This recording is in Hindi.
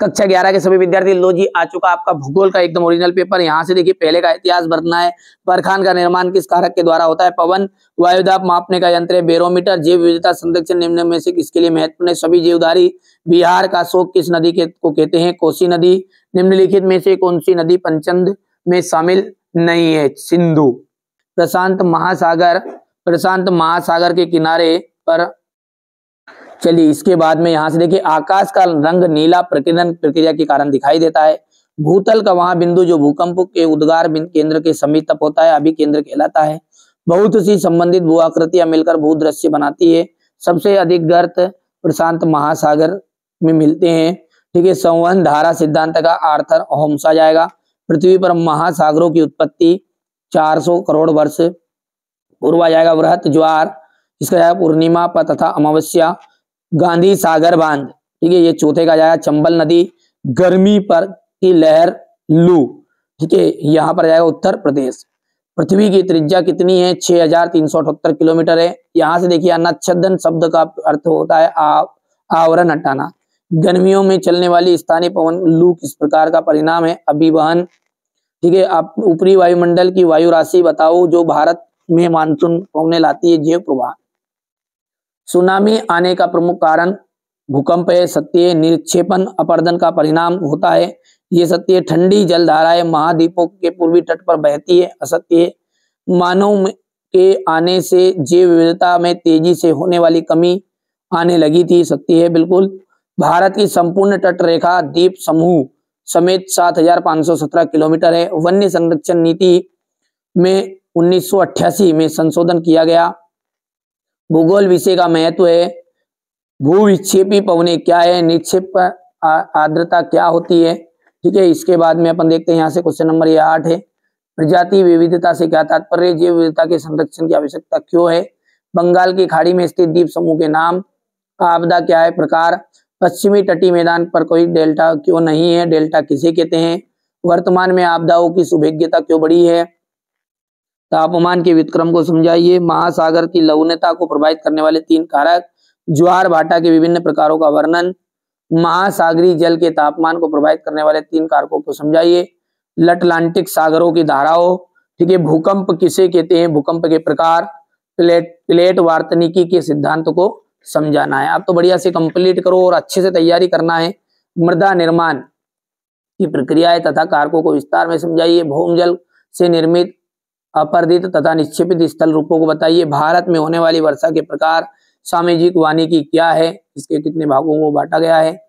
कक्षा 11 के सभी विद्यार्थी, लो जी आ चुका आपका भूगोल का एकदम ओरिजिनल पेपर। यहाँ से देखिए पहले का इतिहास भरना है। बरखान का निर्माण किस कारक के द्वारा होता है? पवन। वायुदाब मापने का यंत्र है बैरोमीटर। जैव विविधता संरक्षण निम्न में से किसके लिए महत्वपूर्ण है? सभी जीवधारी। बिहार का शोक किस नदी को कहते हैं? कोसी नदी। निम्नलिखित में से कौन सी नदी पंचंद में शामिल नहीं है? सिंधु। प्रशांत महासागर के किनारे पर। चलिए इसके बाद में यहाँ से देखिए आकाश का रंग नीला प्रकीर्णन प्रक्रिया के कारण दिखाई देता है। भूतल का वहां बिंदु जो भूकंप के उद्गार केंद्र के समीप तक होता है अभिकेंद्र कहलाता है। बहुत सी संबंधित भूआकृतियां मिलकर भूदृश्य बनाती है। सबसे अधिक गर्त प्रशांत महासागर में मिलते हैं। ठीक है, संवहन धारा सिद्धांत का आर्थर होम्सा जाएगा। पृथ्वी पर महासागरों की उत्पत्ति 400 करोड़ वर्ष पूर्व आ जाएगा। वृहत ज्वार, इसका जाएगा पूर्णिमा पर तथा अमावस्या। गांधी सागर बांध, ठीक है, ये चौथे का जाएगा। चंबल नदी, गर्मी पर की लहर लू, ठीक है, यहाँ पर जाएगा उत्तर प्रदेश। पृथ्वी की त्रिज्या कितनी है? 6378 किलोमीटर है। यहाँ से देखिए अन्नाच्छदन शब्द का अर्थ होता है आवरण हटाना। गर्मियों में चलने वाली स्थानीय पवन लू किस प्रकार का परिणाम है? अभिवहन। ठीक है, आप ऊपरी वायुमंडल की वायु राशि बताओ जो भारत में मानसून पवने लाती है। जैव प्रवाह। सुनामी आने का प्रमुख कारण भूकंप है। सत्य निक्षेपण अपरदन का परिणाम होता है। ये सत्य। ठंडी जल धाराएं महाद्वीपों के पूर्वी तट पर बहती है। असत्य। मानव के आने से जैव विविधता में तेजी से होने वाली कमी आने लगी थी। सत्य है बिल्कुल। भारत की संपूर्ण तट रेखा द्वीप समूह समेत 7517 किलोमीटर है। वन्य संरक्षण नीति में 1988 में संशोधन किया गया। भूगोल विषय का महत्व है। भूविक्षेपी पवने क्या है? निक्षेप आर्द्रता क्या होती है? ठीक है, इसके बाद में अपन देखते हैं यहाँ से क्वेश्चन नंबर 8 है। प्रजाति विविधता से क्या तात्पर्य? जैव विविधता के संरक्षण की आवश्यकता क्यों है? बंगाल की खाड़ी में स्थित द्वीप समूह के नाम। आपदा क्या है? प्रकार। पश्चिमी तटीय मैदान पर कोई डेल्टा क्यों नहीं है? डेल्टा किसे कहते हैं? वर्तमान में आपदाओं की सुभेद्यता क्यों बढ़ी है? तापमान के विक्रम को समझाइए। महासागर की लवणता को प्रभावित करने वाले 3 कारक। ज्वार भाटा के विभिन्न प्रकारों का वर्णन। महासागरीय जल के तापमान को प्रभावित करने वाले 3 कारकों को समझाइए। अटलांटिक सागरों की धाराओं। ठीक है, भूकंप किसे कहते हैं? भूकंप के प्रकार। प्लेट वार्तनिकी के सिद्धांत को समझाना है। आप तो बढ़िया से कंप्लीट करो और अच्छे से तैयारी करना है। मृदा निर्माण की प्रक्रियाएं तथा कारकों को विस्तार में समझाइए। भौमजल से निर्मित अपरदित तथा निक्षेपित स्थल रूपों को बताइए। भारत में होने वाली वर्षा के प्रकार। सामाजिक वानिकी क्या है? इसके कितने भागों को बांटा गया है?